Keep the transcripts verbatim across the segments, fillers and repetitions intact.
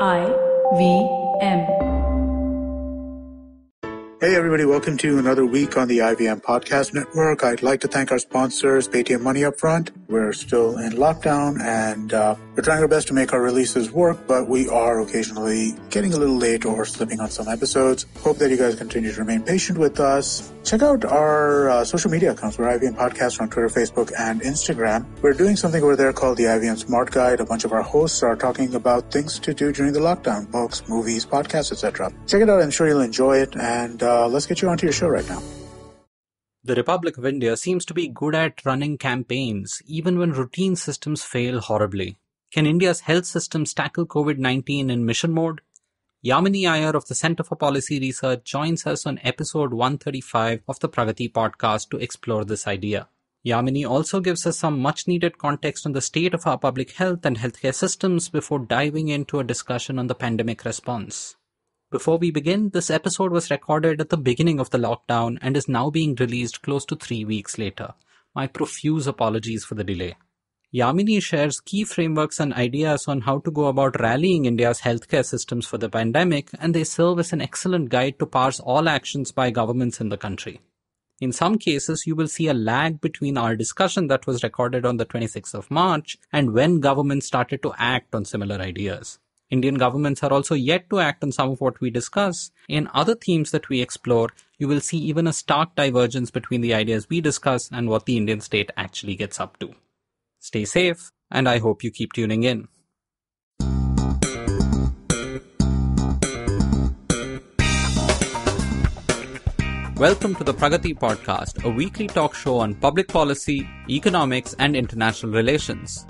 I V M. Hey everybody, welcome to another week on the I V M Podcast Network. I'd like to thank our sponsors, Paytm Money Upfront. We're still in lockdown and uh, we're trying our best to make our releases work, but we are occasionally getting a little late or slipping on some episodes. Hope that you guys continue to remain patient with us. Check out our uh, social media accounts. We're I V M Podcast on Twitter, Facebook, and Instagram. We're doing something over there called the I V M Smart Guide. A bunch of our hosts are talking about things to do during the lockdown, books, movies, podcasts, et cetera. Check it out. I'm sure you'll enjoy it. And uh, let's get you onto your show right now. The Republic of India seems to be good at running campaigns, even when routine systems fail horribly. Can India's health systems tackle covid nineteen in mission mode? Yamini Aiyar of the Centre for Policy Research joins us on episode one thirty-five of the Pragati Podcast to explore this idea. Yamini also gives us some much-needed context on the state of our public health and healthcare systems before diving into a discussion on the pandemic response. Before we begin, this episode was recorded at the beginning of the lockdown and is now being released close to three weeks later. My profuse apologies for the delay. Yamini shares key frameworks and ideas on how to go about rallying India's healthcare systems for the pandemic, and they serve as an excellent guide to parse all actions by governments in the country. In some cases, you will see a lag between our discussion that was recorded on the twenty-sixth of March and when governments started to act on similar ideas. Indian governments are also yet to act on some of what we discuss. In other themes that we explore, you will see even a stark divergence between the ideas we discuss and what the Indian state actually gets up to. Stay safe, and I hope you keep tuning in. Welcome to the Pragati Podcast, a weekly talk show on public policy, economics, and international relations.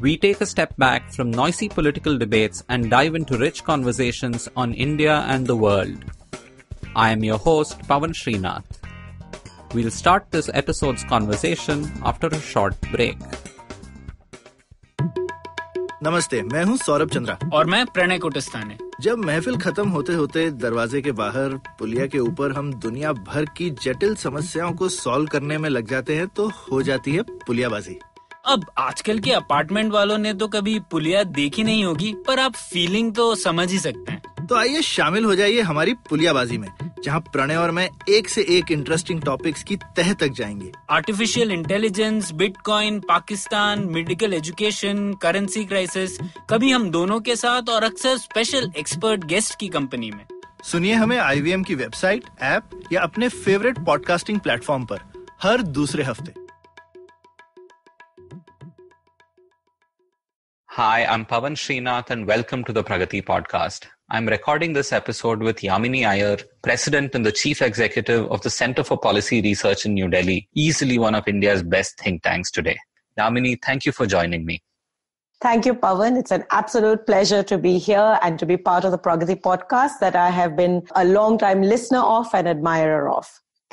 We take a step back from noisy political debates and dive into rich conversations on India and the world. I am your host, Pavan Srinath. We'll start this episode's conversation after a short break. नमस्ते, मैं हूँ सौरभ चंद्रा और मैं प्रणय कुटस्थाने। जब महफिल खत्म होते होते दरवाजे के बाहर पुलिया के ऊपर हम दुनिया भर की जटिल समस्याओं को सॉल्व करने में लग जाते हैं तो हो जाती है पुलियाबाजी। अब आजकल के अपार्टमेंट वालों ने तो कभी पुलिया देखी नहीं होगी, पर आप फीलिंग तो समझ ही सकते हैं। तो आइए शामिल हो जाइए हमारी पुलियाबाजी में, जहाँ प्रणय और मैं एक से एक इंटरेस्टिंग टॉपिक्स की तह तक जाएंगे। Artificial intelligence, bitcoin, Pakistan, medical education, currency crisis, कभी हम दोनों के साथ और अक्सर स्पेशल एक्सपर्ट गेस्ट की कंपनी में। सुनिए हमें आईवीएम की वेबसाइट, ऐप या अपने फेवरेट पॉडकास्टिंग प्लेटफॉर्म पर हर दूसरे हफ्ते। Hi, I'm Pavan Srinath and welcome to the Pragati Podcast. I'm recording this episode with Yamini Aiyar, President and the Chief Executive of the Centre for Policy Research in New Delhi, easily one of India's best think tanks today. Yamini, thank you for joining me. Thank you, Pavan. It's an absolute pleasure to be here and to be part of the Pragati Podcast that I have been a long-time listener of and admirer of.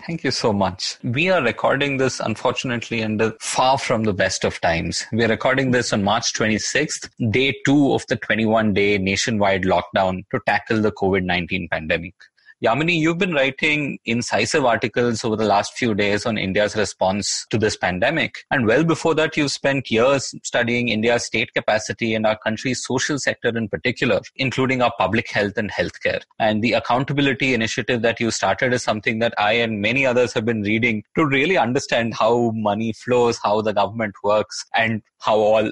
Thank you so much. We are recording this, unfortunately, under far from the best of times. We are recording this on March twenty-sixth, day two of the twenty-one day nationwide lockdown to tackle the covid nineteen pandemic. Yamini, you've been writing incisive articles over the last few days on India's response to this pandemic. And well before that, you've spent years studying India's state capacity and our country's social sector in particular, including our public health and healthcare. And the Accountability Initiative that you started is something that I and many others have been reading to really understand how money flows, how the government works, and how all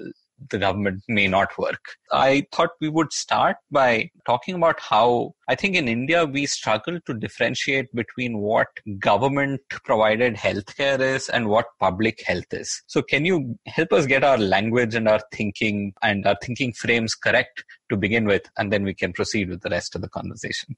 the government may not work. I thought we would start by talking about how I think in India we struggle to differentiate between what government provided healthcare is and what public health is. So can you help us get our language and our thinking and our thinking frames correct to begin with, and then we can proceed with the rest of the conversation?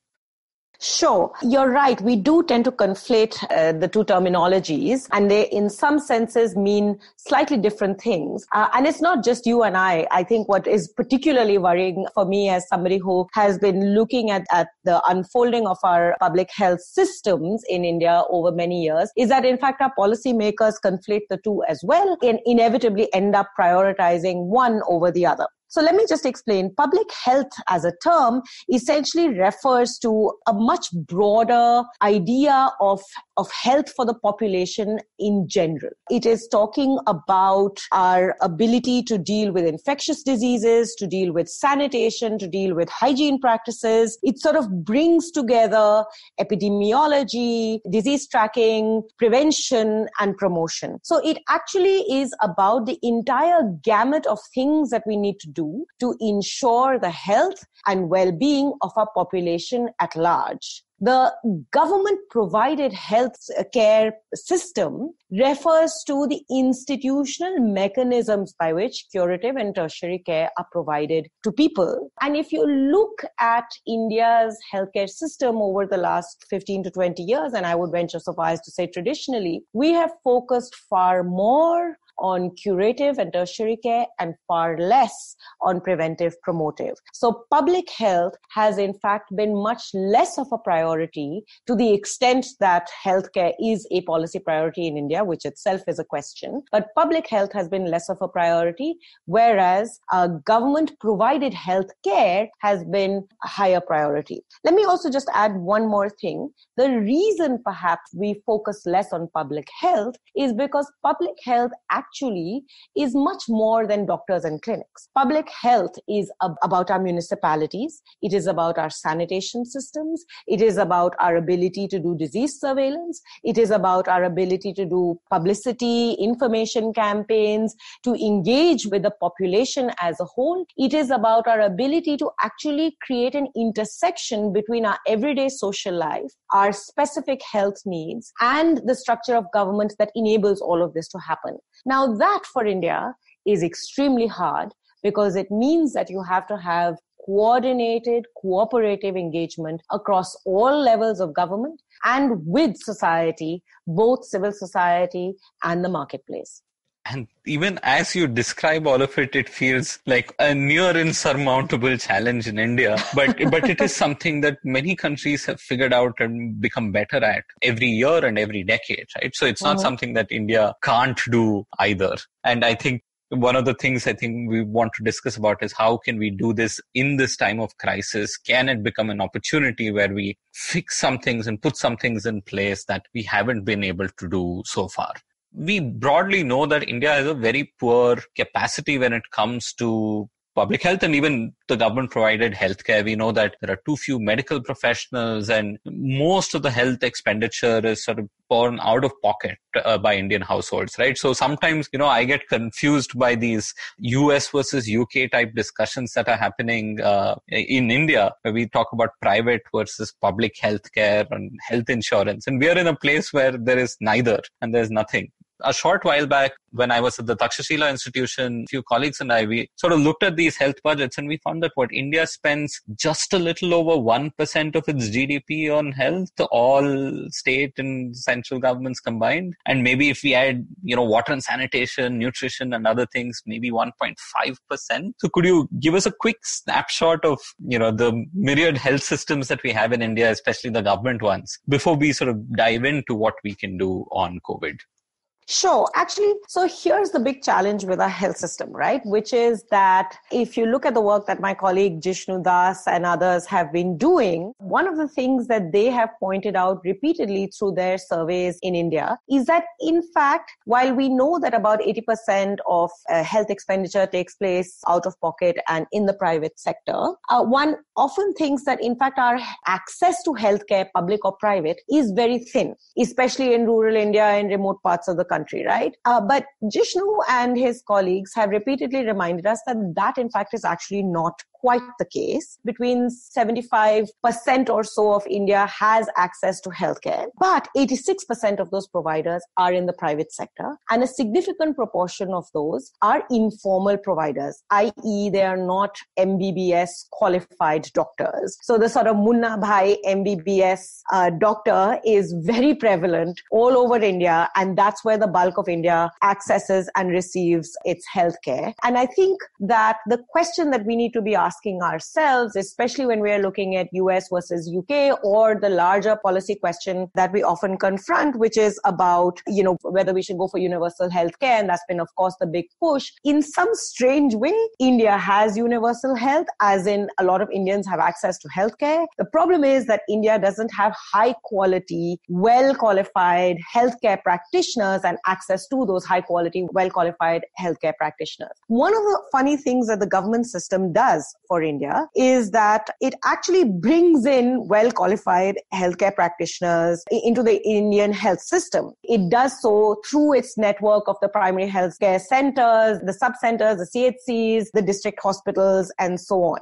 Sure. You're right. We do tend to conflate uh, the two terminologies, and they in some senses mean slightly different things. Uh, and it's not just you and I. I think what is particularly worrying for me as somebody who has been looking at, at the unfolding of our public health systems in India over many years is that, in fact, our policymakers conflate the two as well and inevitably end up prioritizing one over the other. So let me just explain. Public health as a term essentially refers to a much broader idea of, of health for the population in general. It is talking about our ability to deal with infectious diseases, to deal with sanitation, to deal with hygiene practices. It sort of brings together epidemiology, disease tracking, prevention, and promotion. So it actually is about the entire gamut of things that we need to do to ensure the health and well-being of our population at large. The government-provided health care system refers to the institutional mechanisms by which curative and tertiary care are provided to people. And if you look at India's healthcare system over the last fifteen to twenty years, and I would venture so far as to say traditionally, we have focused far more on curative and tertiary care and far less on preventive promotive. So public health has in fact been much less of a priority to the extent that healthcare is a policy priority in India, which itself is a question. But public health has been less of a priority, whereas uh, government-provided healthcare has been a higher priority. Let me also just add one more thing. The reason perhaps we focus less on public health is because public health actually Actually, is much more than doctors and clinics. Public health is ab- about our municipalities. It is about our sanitation systems. It is about our ability to do disease surveillance. It is about our ability to do publicity, information campaigns, to engage with the population as a whole. It is about our ability to actually create an intersection between our everyday social life, our specific health needs, and the structure of government that enables all of this to happen. Now that for India is extremely hard because it means that you have to have coordinated, cooperative engagement across all levels of government and with society, both civil society and the marketplace. And even as you describe all of it, it feels like a near insurmountable challenge in India. But but it is something that many countries have figured out and become better at every year and every decade, right? So it's not mm-hmm. something that India can't do either. And I think one of the things I think we want to discuss about is how can we do this in this time of crisis? Can it become an opportunity where we fix some things and put some things in place that we haven't been able to do so far? We broadly know that India has a very poor capacity when it comes to public health and even the government-provided healthcare. We know that there are too few medical professionals and most of the health expenditure is sort of borne out of pocket uh, by Indian households, right? So sometimes, you know, I get confused by these U S versus U K type discussions that are happening uh, in India, where we talk about private versus public healthcare and health insurance. And we are in a place where there is neither and there's nothing. A short while back, when I was at the Takshashila Institution, a few colleagues and I, we sort of looked at these health budgets and we found that what India spends just a little over one percent of its G D P on health, all state and central governments combined. And maybe if we add, you know, water and sanitation, nutrition and other things, maybe one point five percent. So could you give us a quick snapshot of, you know, the myriad health systems that we have in India, especially the government ones, before we sort of dive into what we can do on COVID? Sure. Actually, so here's the big challenge with our health system, right? Which is that if you look at the work that my colleague Jishnu Das and others have been doing, one of the things that they have pointed out repeatedly through their surveys in India is that, in fact, while we know that about eighty percent of uh, health expenditure takes place out of pocket and in the private sector, uh, one often thinks that, in fact, our access to healthcare, public or private, is very thin, especially in rural India and remote parts of the country. Country, right? Uh, but Jishnu and his colleagues have repeatedly reminded us that that, in fact, is actually not quite the case. Between seventy-five percent or so of India has access to healthcare, but eighty-six percent of those providers are in the private sector, and a significant proportion of those are informal providers, that is, they are not M B B S qualified doctors. So the sort of Munna Bhai M B B S uh, doctor is very prevalent all over India, and that's where the bulk of India accesses and receives its healthcare. And I think that the question that we need to be asking asking ourselves, especially when we are looking at U S versus U K or the larger policy question that we often confront, which is about, you know, whether we should go for universal healthcare. And that's been, of course, the big push. In some strange way, India has universal health, as in a lot of Indians have access to healthcare. The problem is that India doesn't have high quality, well-qualified healthcare practitioners and access to those high quality, well-qualified healthcare practitioners. One of the funny things that the government system does for India is that it actually brings in well-qualified healthcare practitioners into the Indian health system. It does so through its network of the primary healthcare centers, the sub-centers, the C H Cs, the district hospitals, and so on.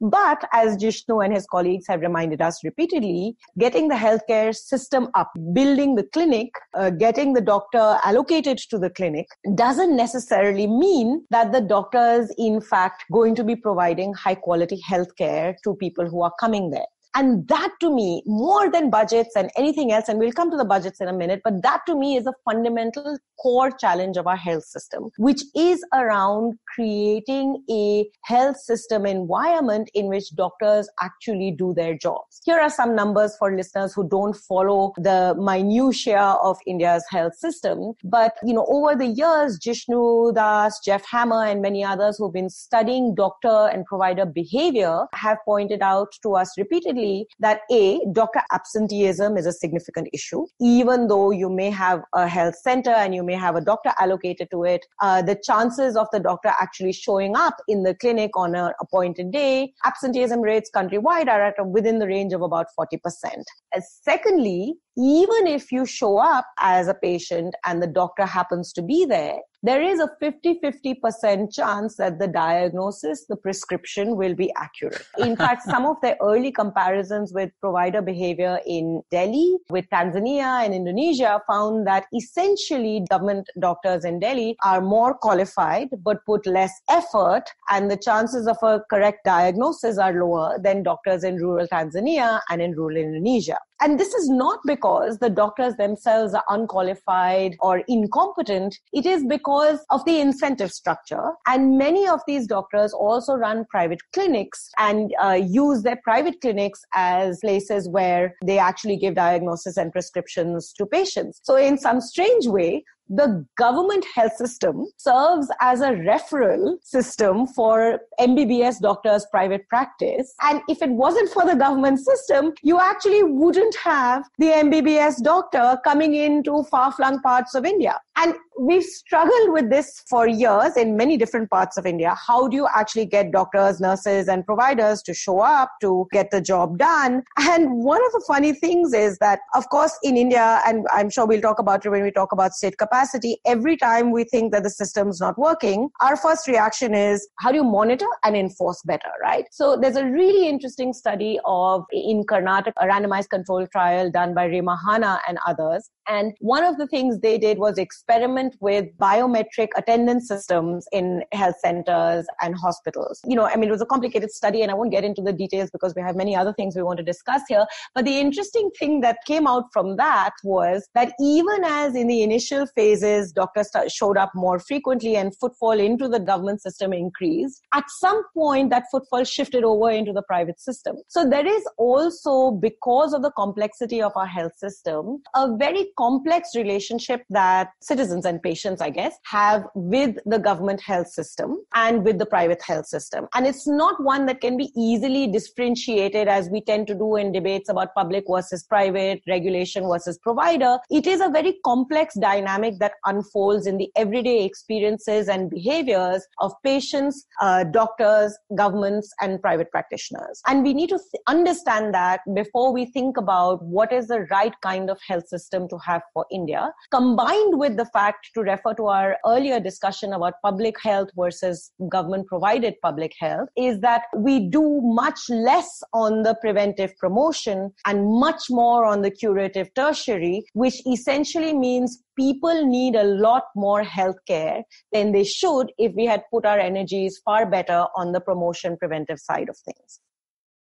But as Jishnu and his colleagues have reminded us repeatedly, getting the healthcare system up, building the clinic, uh, getting the doctor allocated to the clinic doesn't necessarily mean that the doctor is in fact going to be providing high quality healthcare to people who are coming there. And that to me, more than budgets and anything else, and we'll come to the budgets in a minute, but that to me is a fundamental core challenge of our health system, which is around creating a health system environment in which doctors actually do their jobs. Here are some numbers for listeners who don't follow the minutiae of India's health system. But, you know, over the years, Jishnu Das, Jeff Hammer, and many others who've been studying doctor and provider behavior have pointed out to us repeatedly that A, doctor absenteeism is a significant issue. Even though you may have a health center and you may have a doctor allocated to it, uh, the chances of the doctor actually showing up in the clinic on an appointed day, absenteeism rates countrywide are at within the range of about forty percent. And secondly, even if you show up as a patient and the doctor happens to be there, there is a fifty-fifty percent chance that the diagnosis, the prescription will be accurate. In fact, some of the early comparisons with provider behavior in Delhi, with Tanzania and Indonesia found that essentially government doctors in Delhi are more qualified but put less effort, and the chances of a correct diagnosis are lower than doctors in rural Tanzania and in rural Indonesia. And this is not because the doctors themselves are unqualified or incompetent. It is because of the incentive structure. And many of these doctors also run private clinics and uh, use their private clinics as places where they actually give diagnosis and prescriptions to patients. So in some strange way, the government health system serves as a referral system for M B B S doctors' private practice. And if it wasn't for the government system, you actually wouldn't have the M B B S doctor coming into far-flung parts of India. And we've struggled with this for years in many different parts of India. How do you actually get doctors, nurses, and providers to show up to get the job done? And one of the funny things is that, of course, in India, and I'm sure we'll talk about it when we talk about state capacity, every time we think that the system's not working, our first reaction is, how do you monitor and enforce better, right? So there's a really interesting study of, in Karnataka, a randomized control trial done by Rima Hanna and others. And one of the things they did was experiment with biometric attendance systems in health centers and hospitals. You know, I mean, it was a complicated study and I won't get into the details because we have many other things we want to discuss here. But the interesting thing that came out from that was that even as in the initial phases, doctors showed up more frequently and footfall into the government system increased, at some point that footfall shifted over into the private system. So there is also, because of the complexity of our health system, a very complex relationship that citizens and patients, I guess, have with the government health system and with the private health system. And it's not one that can be easily differentiated as we tend to do in debates about public versus private, regulation versus provider. It is a very complex dynamic that unfolds in the everyday experiences and behaviors of patients, uh, doctors, governments, and private practitioners. And we need to th- understand that before we think about what is the right kind of health system to have for India, combined with the fact, to refer to our earlier discussion about public health versus government-provided public health, is that we do much less on the preventive promotion and much more on the curative tertiary, which essentially means people need a lot more healthcare than they should if we had put our energies far better on the promotion preventive side of things.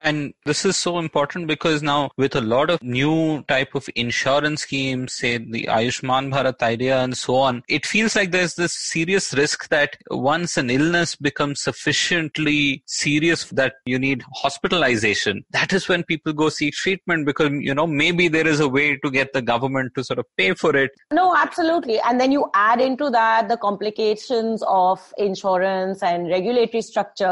And this is so important because now with a lot of new type of insurance schemes, say the Ayushman Bharat idea and so on, it feels like there's this serious risk that once an illness becomes sufficiently serious that you need hospitalization, that is when people go seek treatment because, you know, maybe there is a way to get the government to sort of pay for it. No, absolutely. And then you add into that the complications of insurance and regulatory structures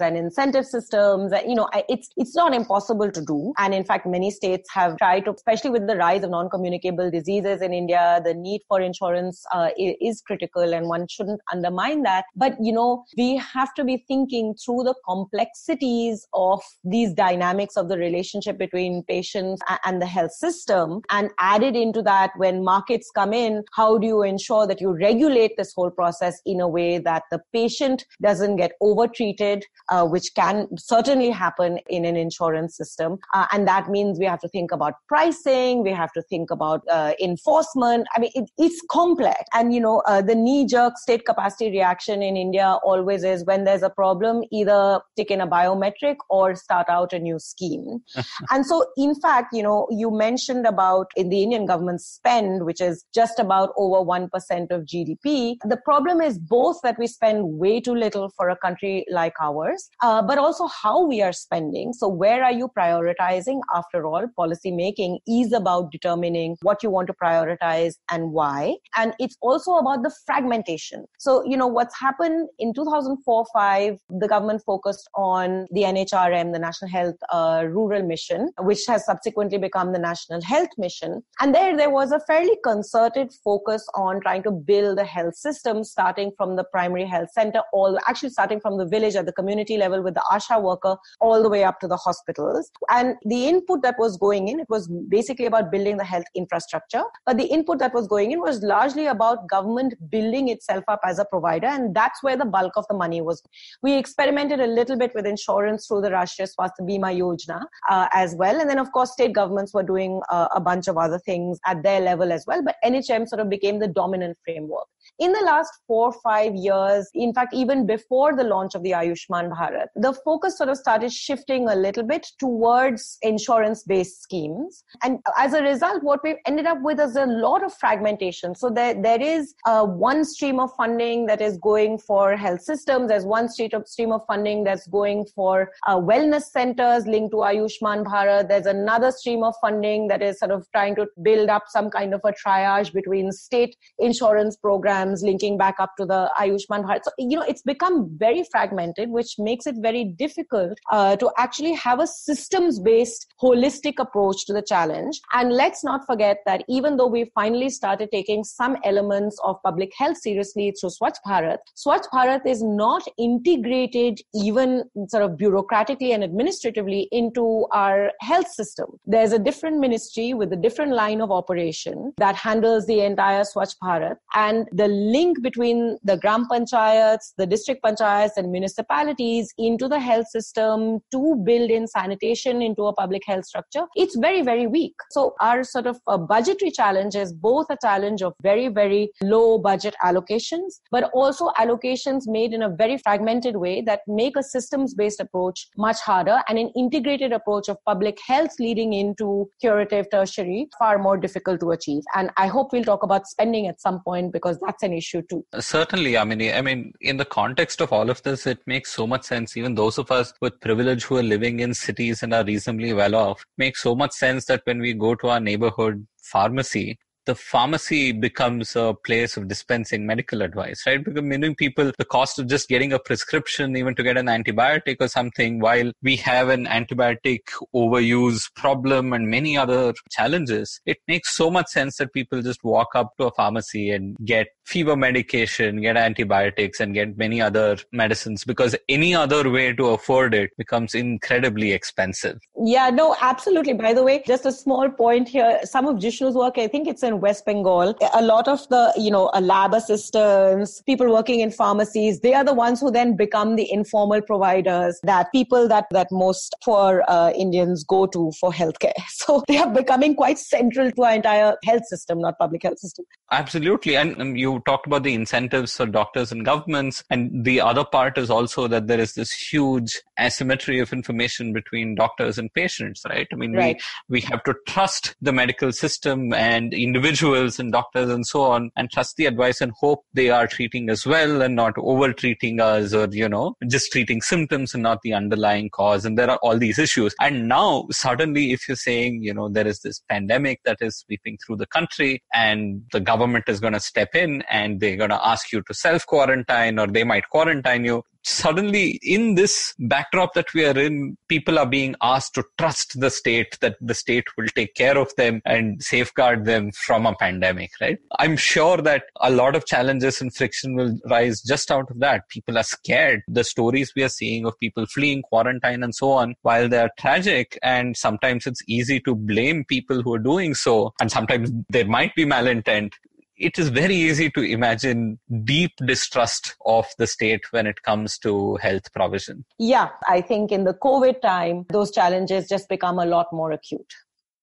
and incentive systems. You know, it's It's not impossible to do. And in fact, many states have tried to, especially with the rise of non-communicable diseases in India, the need for insurance uh, is critical and one shouldn't undermine that. But, you know, we have to be thinking through the complexities of these dynamics of the relationship between patients and the health system. And added into that, when markets come in, how do you ensure that you regulate this whole process in a way that the patient doesn't get overtreated, uh, which can certainly happen in an insurance system. Uh, and that means we have to think about pricing, we have to think about uh, enforcement. I mean, it, it's complex. And, you know, uh, the knee-jerk state capacity reaction in India always is when there's a problem, either take in a biometric or start out a new scheme. And so, in fact, you know, you mentioned about in the Indian government spend, which is just about over one percent of G D P. The problem is both that we spend way too little for a country like ours, uh, but also how we are spending. So where are you prioritizing? After all, policy making is about determining what you want to prioritize and why. And it's also about the fragmentation. So, you know, what's happened in two thousand four to five, the government focused on the N H R M, the National Health uh, Rural Mission, which has subsequently become the National Health Mission. And there, there was a fairly concerted focus on trying to build the health system, starting from the primary health center, all actually starting from the village at the community level with the ASHA worker, all the way up to the hospitals. And the input that was going in, it was basically about building the health infrastructure. But the input that was going in was largely about government building itself up as a provider. And that's where the bulk of the money was. We experimented a little bit with insurance through the Rashtriya Swasthya Bima Yojana uh, as well. And then, of course, state governments were doing uh, a bunch of other things at their level as well. But N H M sort of became the dominant framework. In the last four or five years, in fact, even before the launch of the Ayushman Bharat, the focus sort of started shifting a little bit towards insurance-based schemes. And as a result, what we've ended up with is a lot of fragmentation. So there, there is uh, one stream of funding that is going for health systems. There's one stream of funding that's going for uh, wellness centers linked to Ayushman Bharat. There's another stream of funding that is sort of trying to build up some kind of a triage between state insurance programs, linking back up to the Ayushman Bharat. So, you know, it's become very fragmented, which makes it very difficult uh, to actually have a systems-based, holistic approach to the challenge. And let's not forget that even though we finally started taking some elements of public health seriously through Swachh Bharat, Swachh Bharat is not integrated even sort of bureaucratically and administratively into our health system. There's a different ministry with a different line of operation that handles the entire Swachh Bharat, and the The link between the gram panchayats, the district panchayats and municipalities into the health system to build in sanitation into a public health structure, it's very, very weak. So our sort of uh, budgetary challenge is both a challenge of very, very low budget allocations, but also allocations made in a very fragmented way that make a systems-based approach much harder and an integrated approach of public health leading into curative tertiary far more difficult to achieve. And I hope we'll talk about spending at some point because that's an issue too. Certainly, Yamini. I mean, in the context of all of this, it makes so much sense. Even those of us with privilege who are living in cities and are reasonably well off, makes so much sense that when we go to our neighborhood pharmacy, the pharmacy becomes a place of dispensing medical advice, right? Because many people, the cost of just getting a prescription, even to get an antibiotic or something, while we have an antibiotic overuse problem and many other challenges, it makes so much sense that people just walk up to a pharmacy and get fever medication, get antibiotics, and get many other medicines because any other way to afford it becomes incredibly expensive. Yeah, no, absolutely. By the way, just a small point here. Some of Jishnu's work, I think it's in West Bengal. A lot of the, you know, lab assistants, people working in pharmacies, they are the ones who then become the informal providers that people that, that most poor uh, Indians go to for healthcare. So they are becoming quite central to our entire health system, not public health system. Absolutely. And um, you talked about the incentives for doctors and governments. And the other part is also that there is this huge asymmetry of information between doctors and patients, right? I mean, right. we we have to trust the medical system and individuals and doctors and so on, and trust the advice and hope they are treating us well and not over-treating us, or, you know, just treating symptoms and not the underlying cause. And there are all these issues. And now suddenly, if you're saying, you know, there is this pandemic that is sweeping through the country and the government is going to step in and they're going to ask you to self-quarantine, or they might quarantine you. Suddenly, in this backdrop that we are in, people are being asked to trust the state, that the state will take care of them and safeguard them from a pandemic, right? I'm sure that a lot of challenges and friction will rise just out of that. People are scared. The stories we are seeing of people fleeing quarantine and so on, while they are tragic, and sometimes it's easy to blame people who are doing so, and sometimes there might be malintent, it is very easy to imagine deep distrust of the state when it comes to health provision. Yeah, I think in the COVID time, those challenges just become a lot more acute.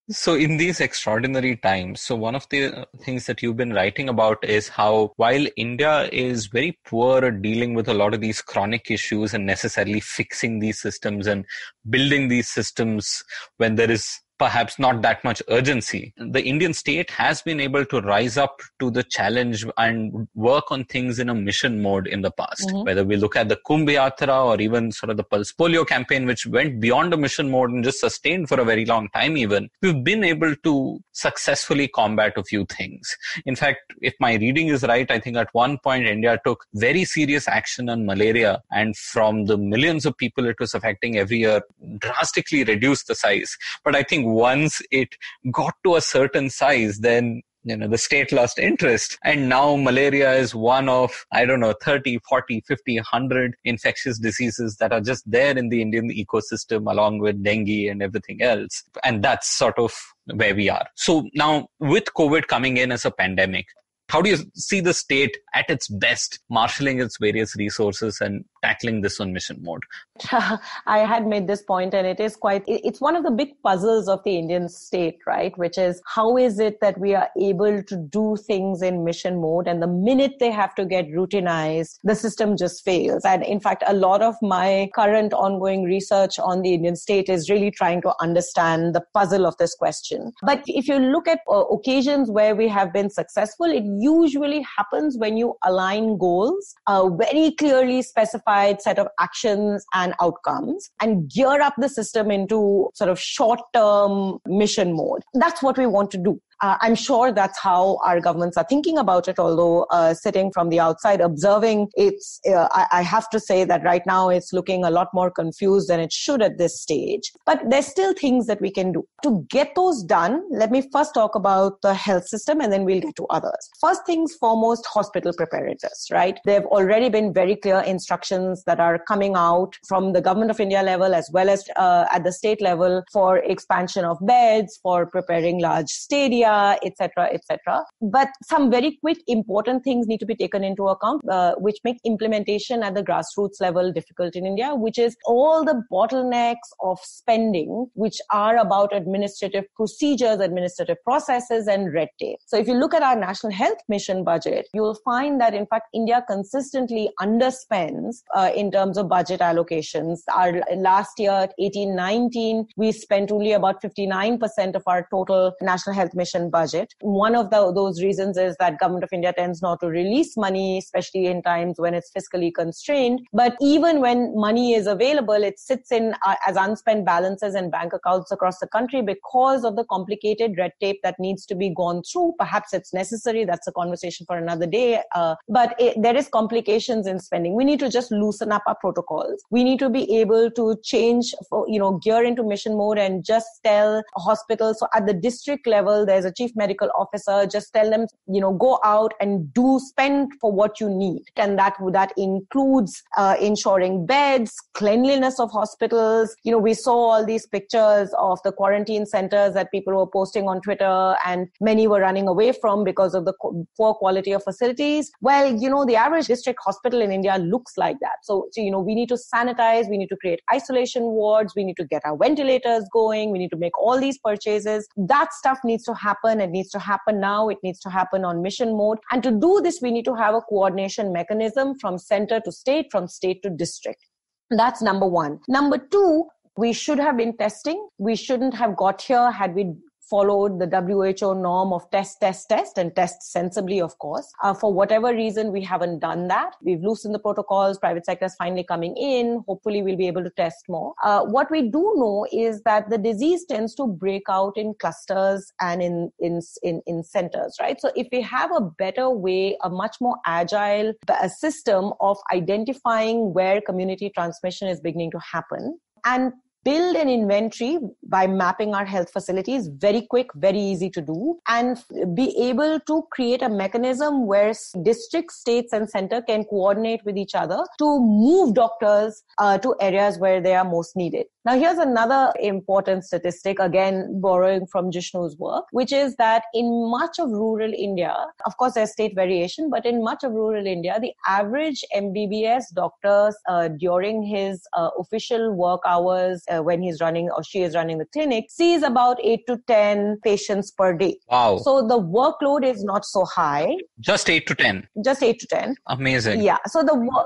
So in these extraordinary times, so one of the things that you've been writing about is how while India is very poor at dealing with a lot of these chronic issues and necessarily fixing these systems and building these systems when there is perhaps not that much urgency, the Indian state has been able to rise up to the challenge and work on things in a mission mode in the past. Mm-hmm. Whether we look at the Kumbh Yatra or even sort of the Pulse Polio campaign, which went beyond a mission mode and just sustained for a very long time even, we've been able to successfully combat a few things. In fact, if my reading is right, I think at one point India took very serious action on malaria, and from the millions of people it was affecting every year, drastically reduced the size. But I think once it got to a certain size, then, you know, the state lost interest. And now malaria is one of, I don't know, thirty, forty, fifty, one hundred infectious diseases that are just there in the Indian ecosystem, along with dengue and everything else. And that's sort of where we are. So now with COVID coming in as a pandemic, how do you see the state at its best marshalling its various resources and tackling this on mission mode? I had made this point, and it is quite, it's one of the big puzzles of the Indian state, right? Which is, how is it that we are able to do things in mission mode? And the minute they have to get routinized, the system just fails. And in fact, a lot of my current ongoing research on the Indian state is really trying to understand the puzzle of this question. But if you look at uh, occasions where we have been successful, it usually happens when you align goals, a very clearly specified set of actions and outcomes, and gear up the system into sort of short-term mission mode. That's what we want to do. Uh, I'm sure that's how our governments are thinking about it, although uh, sitting from the outside, observing, it's. Uh, I, I have to say that right now it's looking a lot more confused than it should at this stage. But there's still things that we can do. To get those done, let me first talk about the health system, and then we'll get to others. First things foremost, hospital preparedness, right? There have already been very clear instructions that are coming out from the Government of India level as well as uh, at the state level for expansion of beds, for preparing large stadia, et cetera, et cetera. But some very quick important things need to be taken into account, uh, which make implementation at the grassroots level difficult in India, which is all the bottlenecks of spending, which are about administrative procedures, administrative processes, and red tape. So if you look at our National Health Mission budget, you will find that in fact India consistently underspends uh, in terms of budget allocations. Our last year, eighteen nineteen, we spent only about fifty-nine percent of our total National Health Mission budget. One of the, those reasons is that Government of India tends not to release money, especially in times when it's fiscally constrained. But even when money is available, it sits in uh, as unspent balances in bank accounts across the country because of the complicated red tape that needs to be gone through. Perhaps it's necessary. That's a conversation for another day. Uh, but it, there is complications in spending. We need to just loosen up our protocols. We need to be able to change, for, you know, gear into mission mode and just tell hospitals. So at the district level, there's a a chief medical officer, just tell them, you know, go out and do spend for what you need. And that, that includes uh, ensuring beds, cleanliness of hospitals. You know, we saw all these pictures of the quarantine centers that people were posting on Twitter, and many were running away from because of the poor quality of facilities. Well, you know, the average district hospital in India looks like that. So, so, you know, we need to sanitize, we need to create isolation wards, we need to get our ventilators going, we need to make all these purchases. That stuff needs to happen. It needs to happen now. It needs to happen on mission mode. And to do this, we need to have a coordination mechanism from center to state, from state to district. That's number one. Number two, we should have been testing. We shouldn't have got here had we followed the W H O norm of test, test, test, and test sensibly, of course. Uh, for whatever reason, we haven't done that. We've loosened the protocols, private sector is finally coming in. Hopefully, we'll be able to test more. Uh, what we do know is that the disease tends to break out in clusters and in, in, in, in centers, right? So if we have a better way, a much more agile system of identifying where community transmission is beginning to happen, and build an inventory by mapping our health facilities, very quick, very easy to do, and be able to create a mechanism where districts, states, and center can coordinate with each other to move doctors uh, to areas where they are most needed. Now, here's another important statistic, again, borrowing from Jishnu's work, which is that in much of rural India, of course, there's state variation, but in much of rural India, the average M B B S doctor uh, during his uh, official work hours, uh, when he's running or she is running the clinic, sees about eight to ten patients per day. Wow. So the workload is not so high. Just eight to ten? Just eight to ten. Amazing. Yeah. So the, wo-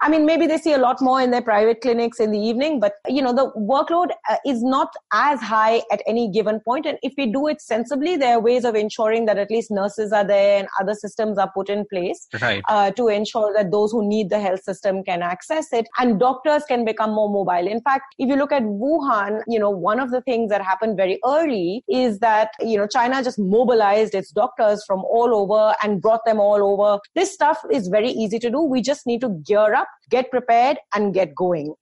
I mean, maybe they see a lot more in their private clinics in the evening, but, you know, the workload uh, is not as high at any given point. And if we do it sensibly, there are ways of ensuring that at least nurses are there and other systems are put in place right. uh, to ensure that those who need the health system can access it, and doctors can become more mobile. In fact, if you look at Wuhan, you know, one of the things that happened very early is that, you know, China just mobilized its doctors from all over and brought them all over. This stuff is very easy to do. We just need to gear up, get prepared, and get going.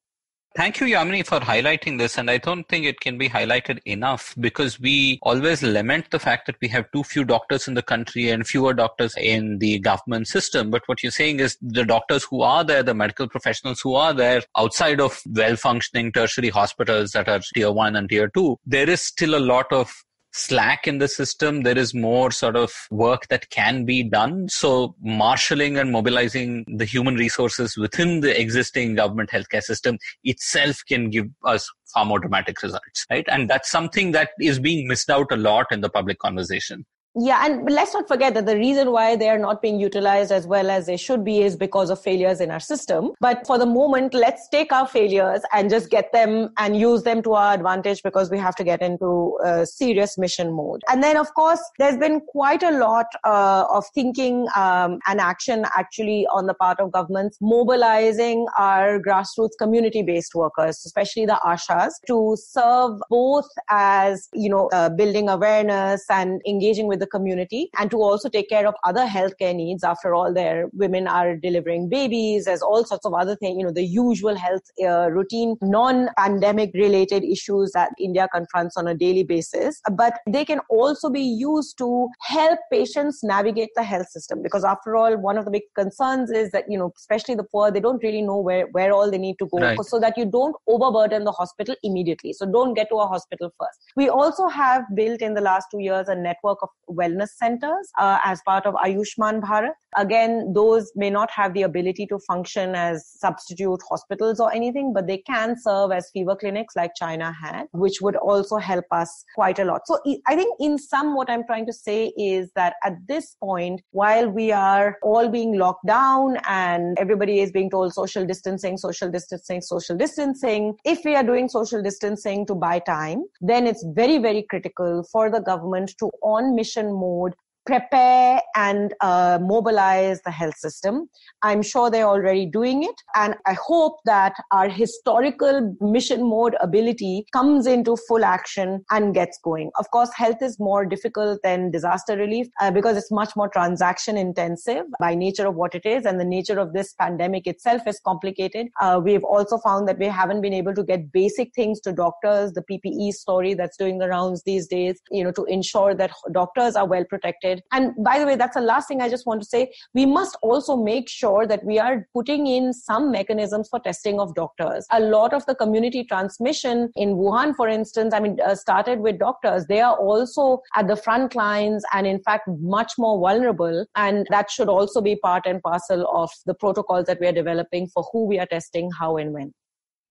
Thank you, Yamini, for highlighting this. And I don't think it can be highlighted enough, because we always lament the fact that we have too few doctors in the country and fewer doctors in the government system. But what you're saying is the doctors who are there, the medical professionals who are there outside of well-functioning tertiary hospitals that are tier one and tier two, there is still a lot of slack in the system. There is more sort of work that can be done. So marshalling and mobilizing the human resources within the existing government healthcare system itself can give us far more dramatic results, right? And that's something that is being missed out a lot in the public conversation. Yeah, and let's not forget that the reason why they are not being utilized as well as they should be is because of failures in our system. But for the moment, let's take our failures and just get them and use them to our advantage, because we have to get into uh, serious mission mode. And then, of course, there's been quite a lot uh, of thinking um, and action actually on the part of governments, mobilizing our grassroots community-based workers, especially the ASHAs, to serve both as, you know, uh, building awareness and engaging with the community, and to also take care of other healthcare needs. After all, their women are delivering babies. There's all sorts of other things, you know, the usual health uh, routine, non-pandemic related issues that India confronts on a daily basis. But they can also be used to help patients navigate the health system, because after all, one of the big concerns is that, you know, especially the poor, they don't really know where, where all they need to go, right, so that you don't overburden the hospital immediately. So don't get to a hospital first. We also have built in the last two years a network of wellness centers uh, as part of Ayushman Bharat. Again, those may not have the ability to function as substitute hospitals or anything, but they can serve as fever clinics like China had, which would also help us quite a lot. So I think in sum, what I'm trying to say is that at this point, while we are all being locked down and everybody is being told social distancing, social distancing, social distancing, if we are doing social distancing to buy time, then it's very, very critical for the government to on mission mode prepare and uh, mobilize the health system. I'm sure they're already doing it. And I hope that our historical mission mode ability comes into full action and gets going. Of course, health is more difficult than disaster relief uh, because it's much more transaction intensive by nature of what it is. And the nature of this pandemic itself is complicated. Uh, we've also found that we haven't been able to get basic things to doctors, the P P E story that's doing the rounds these days, you know, to ensure that doctors are well protected. And by the way, that's the last thing I just want to say. We must also make sure that we are putting in some mechanisms for testing of doctors. A lot of the community transmission in Wuhan, for instance, I mean, uh, started with doctors. They are also at the front lines and in fact, much more vulnerable. And that should also be part and parcel of the protocols that we are developing for who we are testing, how and when.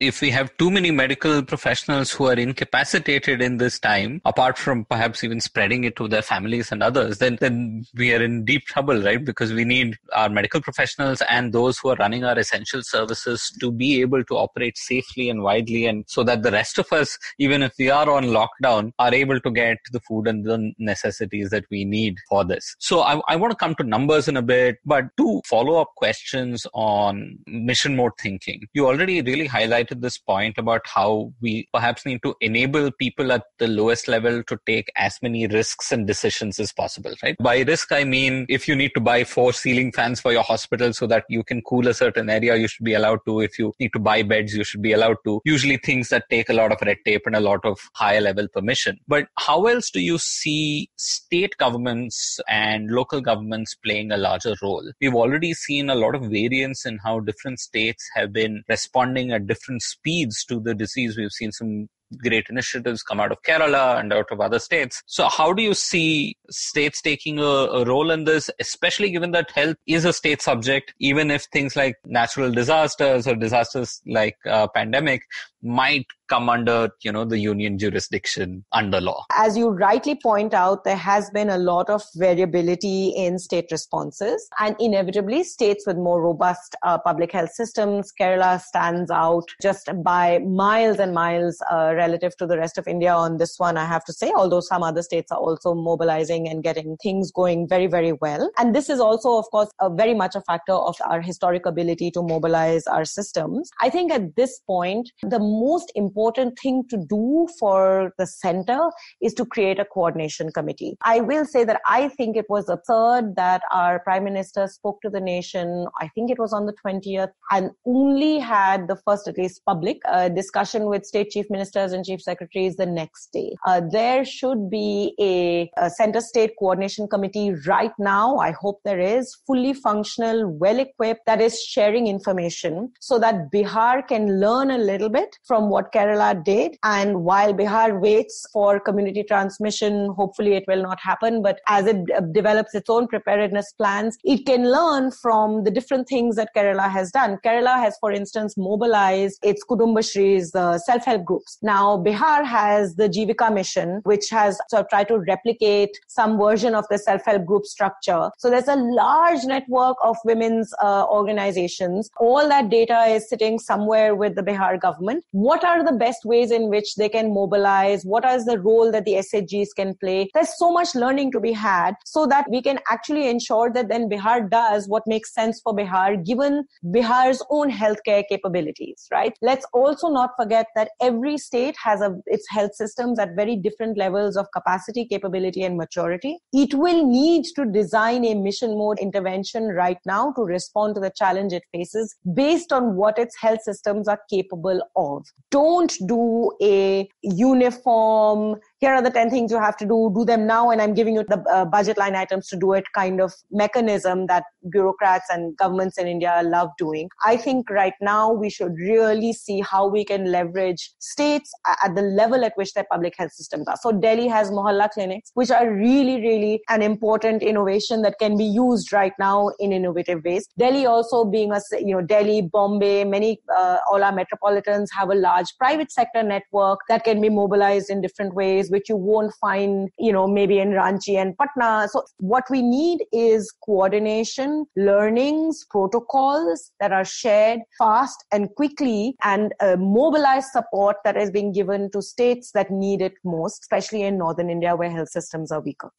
If we have too many medical professionals who are incapacitated in this time, apart from perhaps even spreading it to their families and others, then, then we are in deep trouble, right? Because we need our medical professionals and those who are running our essential services to be able to operate safely and widely, and so that the rest of us, even if we are on lockdown, are able to get the food and the necessities that we need for this. So I, I want to come to numbers in a bit, but two follow-up questions on mission mode thinking. You already really highlighted to this point about how we perhaps need to enable people at the lowest level to take as many risks and decisions as possible, right? By risk, I mean, if you need to buy four ceiling fans for your hospital so that you can cool a certain area, you should be allowed to. If you need to buy beds, you should be allowed to. Usually things that take a lot of red tape and a lot of higher level permission. But how else do you see state governments and local governments playing a larger role? We've already seen a lot of variance in how different states have been responding at different speeds to the disease. We've seen some great initiatives come out of Kerala and out of other states. So how do you see states taking a, a role in this, especially given that health is a state subject, even if things like natural disasters or disasters like uh, pandemic might come under, you know, the union jurisdiction under law? As you rightly point out, there has been a lot of variability in state responses, and inevitably states with more robust uh, public health systems, Kerala stands out just by miles and miles uh, relative to the rest of India on this one, I have to say, although some other states are also mobilizing and getting things going very, very well. And this is also, of course, a very much a factor of our historic ability to mobilize our systems. I think at this point, the most important thing to do for the center is to create a coordination committee. I will say that I think it was absurd that our Prime Minister spoke to the nation, I think it was on the twentieth, and only had the first, at least public, uh, discussion with state chief ministers and chief secretaries the next day. Uh, there should be a, a center-state coordination committee right now, I hope there is, fully functional, well-equipped, that is sharing information so that Bihar can learn a little bit from what Kerala did. And while Bihar waits for community transmission, hopefully it will not happen, but as it develops its own preparedness plans, it can learn from the different things that Kerala has done. Kerala has, for instance, mobilized its Kudumbashrees, the self-help groups. Now, Bihar has the Jeevika mission, which has sort of tried to replicate some version of the self-help group structure. So there's a large network of women's uh, organizations. All that data is sitting somewhere with the Bihar government. What are the best ways in which they can mobilize? What is the role that the S H Gs can play? There's so much learning to be had so that we can actually ensure that then Bihar does what makes sense for Bihar, given Bihar's own healthcare capabilities, right? Let's also not forget that every state has a, its health systems at very different levels of capacity, capability, and maturity. It will need to design a mission mode intervention right now to respond to the challenge it faces based on what its health systems are capable of. Don't do a uniform, here are the ten things you have to do, do them now, and I'm giving you the uh, budget line items to do it kind of mechanism that bureaucrats and governments in India love doing. I think right now we should really see how we can leverage states at the level at which their public health systems are. So Delhi has Mohalla clinics, which are really, really an important innovation that can be used right now in innovative ways. Delhi also being a, you know, Delhi, Bombay, many, uh, all our metropolitans have a large private sector network that can be mobilized in different ways, which you won't find, you know, maybe in Ranchi and Patna. So what we need is coordination, learnings, protocols that are shared fast and quickly, and uh, mobilized support that is being given to states that need it most, especially in northern India where health systems are weaker.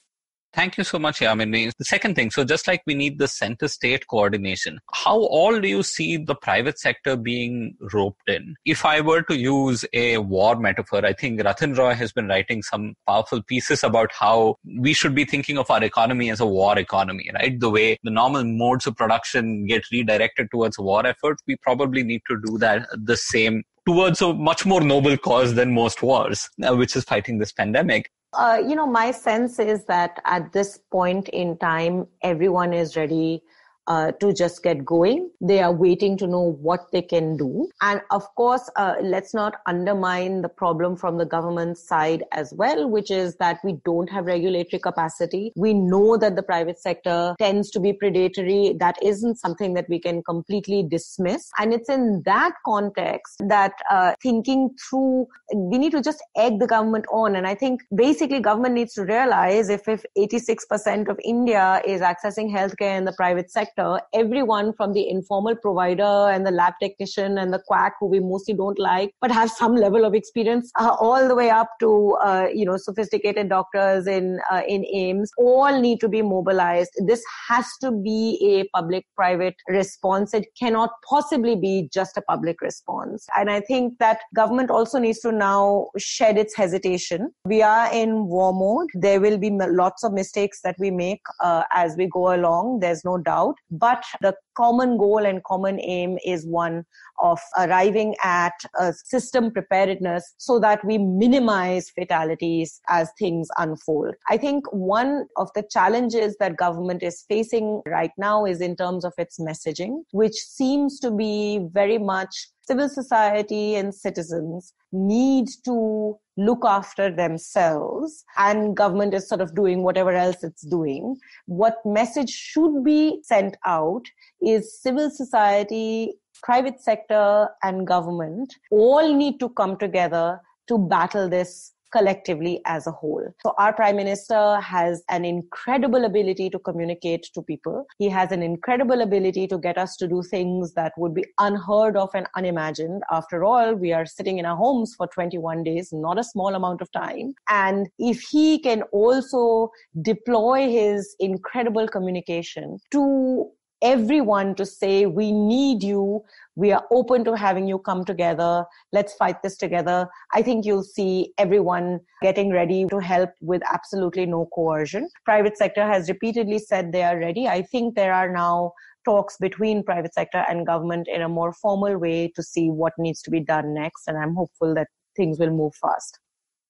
Thank you so much, Yamini. The second thing, so just like we need the center-state coordination, how all do you see the private sector being roped in? If I were to use a war metaphor, I think Rathin Roy has been writing some powerful pieces about how we should be thinking of our economy as a war economy, right? The way the normal modes of production get redirected towards war effort, we probably need to do that the same towards a much more noble cause than most wars, which is fighting this pandemic. Uh, you know, my sense is that at this point in time, everyone is ready uh, to just get going. They are waiting to know what they can do. And of course, uh, let's not undermine the problem from the government side as well, which is that we don't have regulatory capacity. We know that the private sector tends to be predatory. That isn't something that we can completely dismiss. And it's in that context that uh, thinking through, we need to just egg the government on. And I think basically government needs to realize if, if eighty-six percent of India is accessing healthcare in the private sector, everyone from the informal provider and the lab technician and the quack who we mostly don't like, but have some level of experience, uh, all the way up to, uh, you know, sophisticated doctors in, uh, in AIIMS, all need to be mobilized. This has to be a public-private response. It cannot possibly be just a public response. And I think that government also needs to now shed its hesitation. We are in war mode. There will be lots of mistakes that we make uh, as we go along. There's no doubt. But the common goal and common aim is one of arriving at a system preparedness so that we minimize fatalities as things unfold. I think one of the challenges that government is facing right now is in terms of its messaging, which seems to be very much civil society and citizens need to look after themselves and government is sort of doing whatever else it's doing. What message should be sent out is civil society, private sector and government all need to come together to battle this collectively as a whole. So our Prime Minister has an incredible ability to communicate to people. He has an incredible ability to get us to do things that would be unheard of and unimagined. After all, we are sitting in our homes for twenty-one days, not a small amount of time. And if he can also deploy his incredible communication to everyone to say, we need you, we are open to having you come together, let's fight this together, I think you'll see everyone getting ready to help with absolutely no coercion. Private sector has repeatedly said they are ready. I think there are now talks between private sector and government in a more formal way to see what needs to be done next. And I'm hopeful that things will move fast.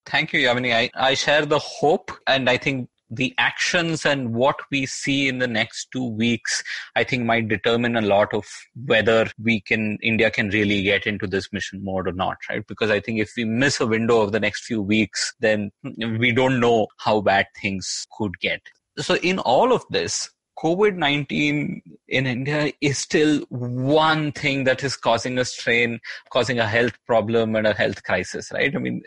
Thank you, Yamini. I, I share the hope, and I think the actions and what we see in the next two weeks, I think might determine a lot of whether we can, India can really get into this mission mode or not, right? Because I think if we miss a window of the next few weeks, then we don't know how bad things could get. So in all of this, COVID nineteen in India is still one thing that is causing a strain, causing a health problem and a health crisis, right? I mean,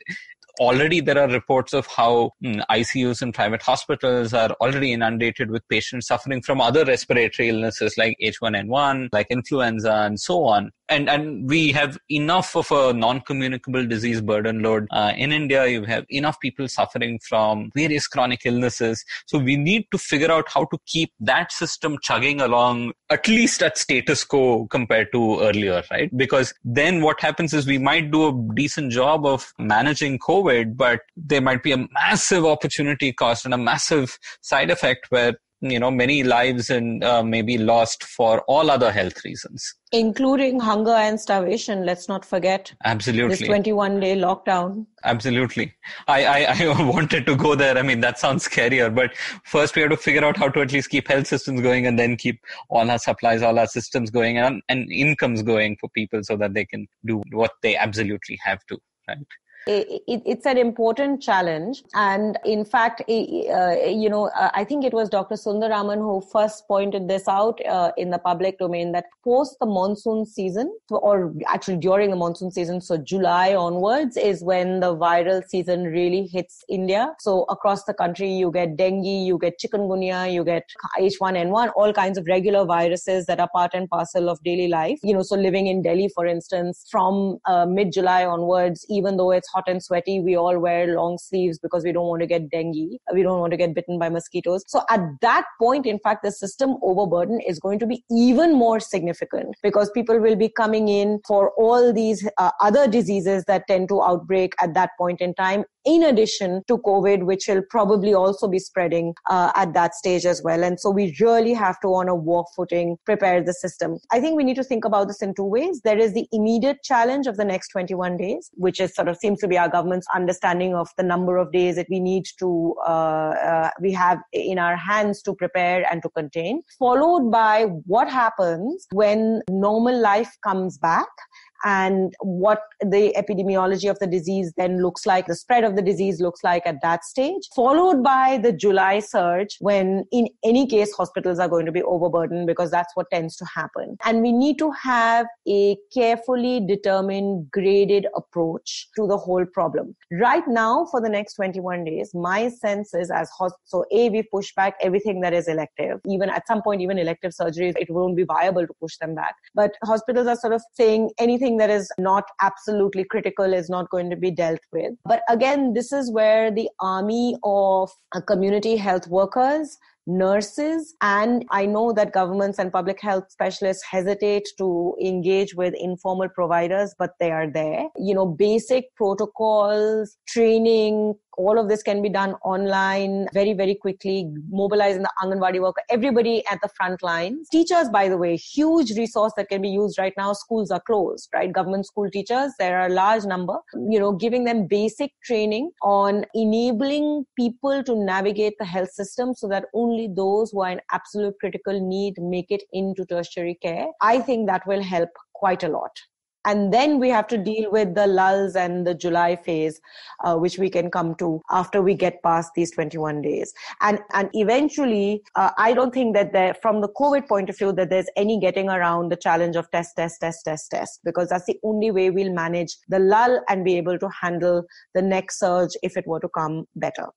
already there are reports of how I C Us and private hospitals are already inundated with patients suffering from other respiratory illnesses like H one N one, like influenza and so on. And and we have enough of a non-communicable disease burden load uh, in India. You have enough people suffering from various chronic illnesses. So we need to figure out how to keep that system chugging along, at least at status quo compared to earlier, right? Because then what happens is we might do a decent job of managing COVID, but there might be a massive opportunity cost and a massive side effect where, you know, many lives and uh, maybe lost for all other health reasons. Including hunger and starvation, let's not forget. Absolutely. This twenty-one day lockdown. Absolutely. I, I, I wanted to go there. I mean, that sounds scarier, but first we have to figure out how to at least keep health systems going and then keep all our supplies, all our systems going and, and incomes going for people so that they can do what they absolutely have to, right? It's an important challenge. And in fact, you know, I think it was Doctor Sundaraman who first pointed this out in the public domain that post the monsoon season, or actually during the monsoon season, so July onwards is when the viral season really hits India. So across the country, you get dengue, you get chikungunya, you get H one N one, all kinds of regular viruses that are part and parcel of daily life. You know, so living in Delhi, for instance, from uh, mid-July onwards, even though it's hot hot and sweaty. We all wear long sleeves because we don't want to get dengue. We don't want to get bitten by mosquitoes. So at that point, in fact, the system overburden is going to be even more significant because people will be coming in for all these uh, other diseases that tend to outbreak at that point in time, in addition to COVID, which will probably also be spreading uh, at that stage as well. And so we really have to, on a war footing, prepare the system. I think we need to think about this in two ways. There is the immediate challenge of the next twenty-one days, which is sort of seems to be our government's understanding of the number of days that we need to, uh, uh, we have in our hands to prepare and to contain, followed by what happens when normal life comes back, and what the epidemiology of the disease then looks like, the spread of the disease looks like at that stage, followed by the July surge when, in any case, hospitals are going to be overburdened because that's what tends to happen. And we need to have a carefully determined, graded approach to the whole problem. Right now, for the next twenty-one days, my sense is as hospitals, so A, we push back everything that is elective. Even at some point, even elective surgeries, it won't be viable to push them back. But hospitals are sort of saying anything that is not absolutely critical is not going to be dealt with. But again, this is where the army of community health workers, nurses, and I know that governments and public health specialists hesitate to engage with informal providers, but they are there. You know, basic protocols, training, all of this can be done online very, very quickly, mobilizing the Anganwadi worker, everybody at the front lines. Teachers, by the way, huge resource that can be used right now. Schools are closed, right? Government school teachers, there are a large number, you know, giving them basic training on enabling people to navigate the health system so that only those who are in absolute critical need make it into tertiary care. I think that will help quite a lot. And then we have to deal with the lulls and the July phase, uh, which we can come to after we get past these twenty-one days. And and eventually, uh, I don't think that there, from the COVID point of view, that there's any getting around the challenge of test, test, test, test, test, because that's the only way we'll manage the lull and be able to handle the next surge if it were to come better.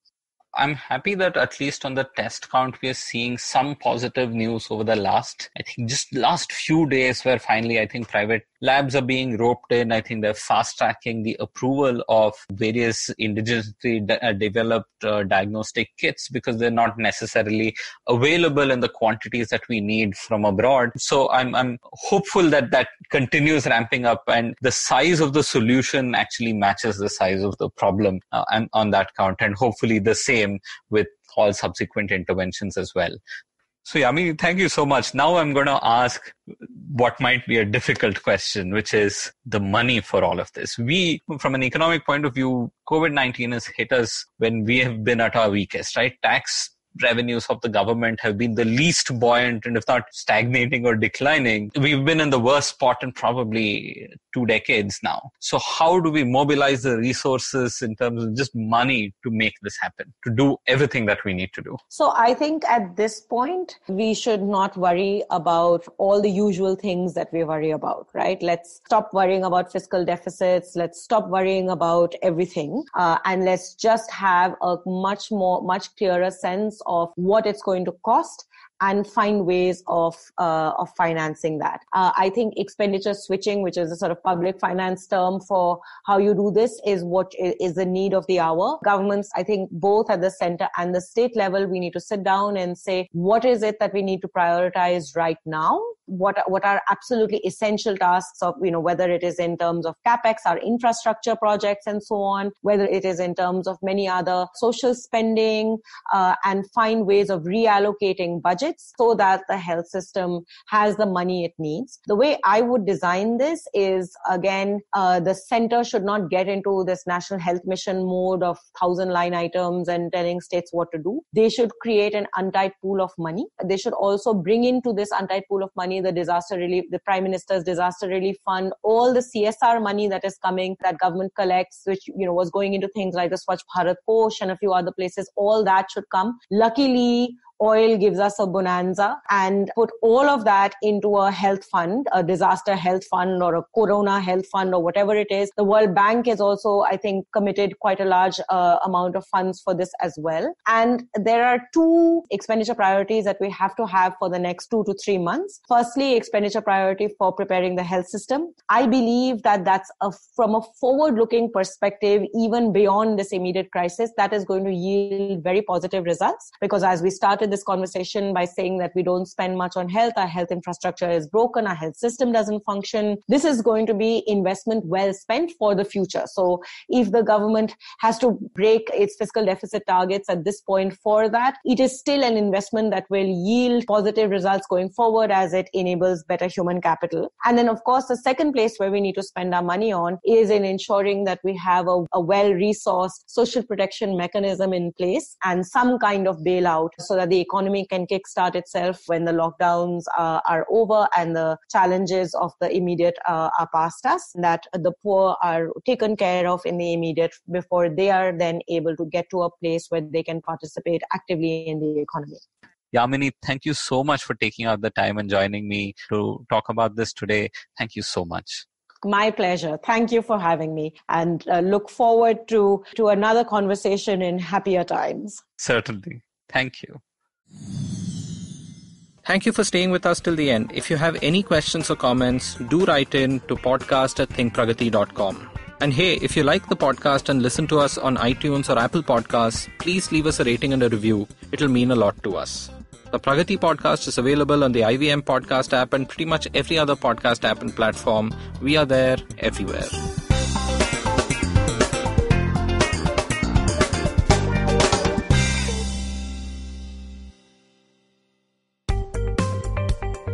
I'm happy that at least on the test count, we are seeing some positive news over the last, I think just last few days where finally, I think private labs are being roped in. I think they're fast-tracking the approval of various indigenously de- developed uh, diagnostic kits because they're not necessarily available in the quantities that we need from abroad. So I'm I'm hopeful that that continues ramping up and the size of the solution actually matches the size of the problem uh, and on that count, and hopefully the same with all subsequent interventions as well. So, Yamini, thank you so much. Now I'm going to ask what might be a difficult question, which is the money for all of this. We, from an economic point of view, COVID nineteen has hit us when we have been at our weakest, right? Tax revenues of the government have been the least buoyant and if not stagnating or declining, we've been in the worst spot in probably two decades now. So how do we mobilize the resources in terms of just money to make this happen, to do everything that we need to do? So I think at this point, we should not worry about all the usual things that we worry about, right? Let's stop worrying about fiscal deficits. Let's stop worrying about everything. Uh, and let's just have a much more, much clearer sense of what it's going to cost and find ways of uh, of financing that. Uh, I think expenditure switching, which is a sort of public finance term for how you do this, is what is the need of the hour. Governments, I think both at the center and the state level, we need to sit down and say, what is it that we need to prioritize right now? What, what are absolutely essential tasks of, you know, whether it is in terms of CapEx, our infrastructure projects and so on, whether it is in terms of many other social spending, uh, and find ways of reallocating budgets so that the health system has the money it needs. The way I would design this is, again, uh, the center should not get into this National Health Mission mode of thousand line items and telling states what to do. They should create an untied pool of money. They should also bring into this untied pool of money the disaster relief, the Prime Minister's Disaster Relief Fund, all the C S R money that is coming, that government collects, which, you know, was going into things like the Swachh Bharat Kosh and a few other places. All that should come. Luckily, oil gives us a bonanza, and put all of that into a health fund, a disaster health fund or a corona health fund or whatever it is. The World Bank is also, I think, committed quite a large uh, amount of funds for this as well. And there are two expenditure priorities that we have to have for the next two to three months. Firstly, expenditure priority for preparing the health system. I believe that that's a, from a forward-looking perspective, even beyond this immediate crisis, that is going to yield very positive results. Because as we started this conversation by saying that we don't spend much on health, our health infrastructure is broken, our health system doesn't function. This is going to be investment well spent for the future. So if the government has to break its fiscal deficit targets at this point for that, it is still an investment that will yield positive results going forward as it enables better human capital. And then, of course, the second place where we need to spend our money on is in ensuring that we have a, a well-resourced social protection mechanism in place and some kind of bailout so that the economy can kickstart itself when the lockdowns uh, are over and the challenges of the immediate uh, are past us, that the poor are taken care of in the immediate before they are then able to get to a place where they can participate actively in the economy. Yamini, thank you so much for taking out the time and joining me to talk about this today. Thank you so much. My pleasure. Thank you for having me, and uh, look forward to, to another conversation in happier times. Certainly. Thank you. Thank you for staying with us till the end. If you have any questions or comments, do write in to podcast at think pragati dot com. And hey, if you like the podcast and listen to us on iTunes or Apple Podcasts, please leave us a rating and a review. It'll mean a lot to us. The Pragati Podcast is available on the I V M Podcast app and pretty much every other podcast app and platform. We are there everywhere.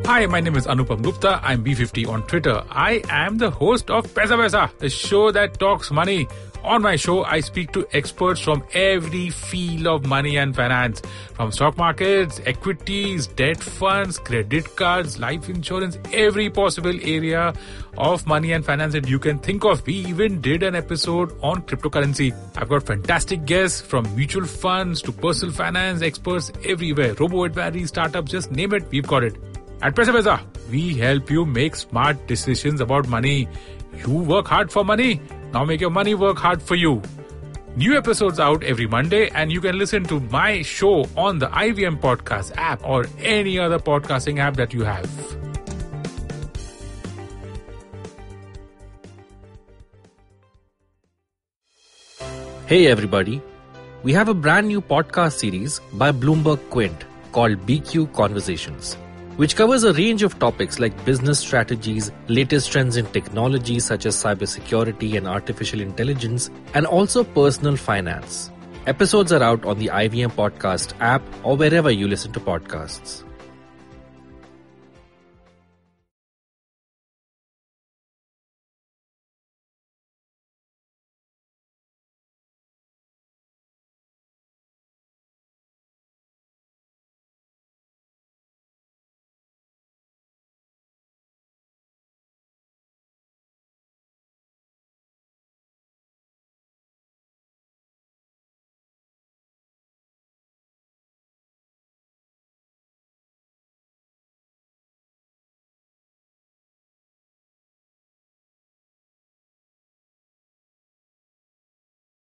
Hi, my name is Anupam Gupta. I'm B fifty on Twitter. I am the host of Paisa Vaisa, the show that talks money. On my show, I speak to experts from every field of money and finance, from stock markets, equities, debt funds, credit cards, life insurance, every possible area of money and finance that you can think of. We even did an episode on cryptocurrency. I've got fantastic guests from mutual funds to personal finance experts everywhere. Robo-advisory, startups, just name it, we've got it. At Paisa Vaisa, we help you make smart decisions about money. You work hard for money, now make your money work hard for you. New episodes out every Monday, and you can listen to my show on the I V M Podcast app or any other podcasting app that you have. Hey everybody, we have a brand new podcast series by Bloomberg Quint called B Q Conversations, which covers a range of topics like business strategies, latest trends in technology such as cybersecurity and artificial intelligence, and also personal finance. Episodes are out on the I V M Podcast app or wherever you listen to podcasts.